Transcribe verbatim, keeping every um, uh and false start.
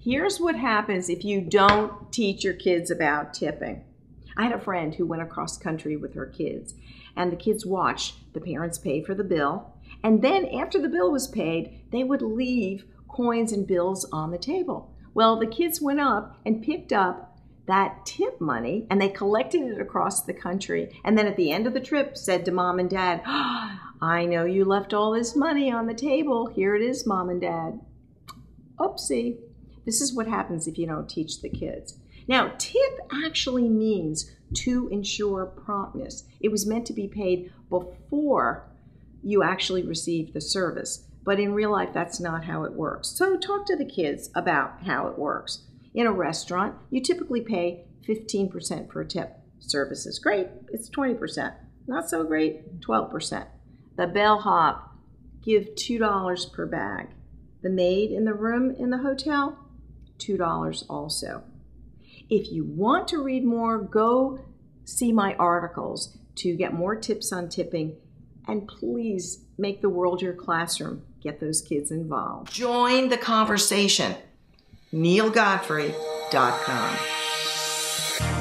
Here's what happens if you don't teach your kids about tipping. I had a friend who went across country with her kids, and the kids watched the parents pay for the bill, and then after the bill was paid, they would leave coins and bills on the table. Well, the kids went up and picked up that tip money, and they collected it across the country, and then at the end of the trip said to Mom and Dad, oh, I know you left all this money on the table. Here it is, Mom and Dad. Oopsie. This is what happens if you don't teach the kids. Now, tip actually means to ensure promptness. It was meant to be paid before you actually receive the service. But in real life, that's not how it works. So talk to the kids about how it works. In a restaurant, you typically pay fifteen percent for a tip. Service is great, it's twenty percent. Not so great, twelve percent. The bellhop, give two dollars per bag. The maid in the room in the hotel, two dollars also. If you want to read more, go see my articles to get more tips on tipping. And please make the world your classroom. Get those kids involved. Join the conversation. Neil Godfrey dot com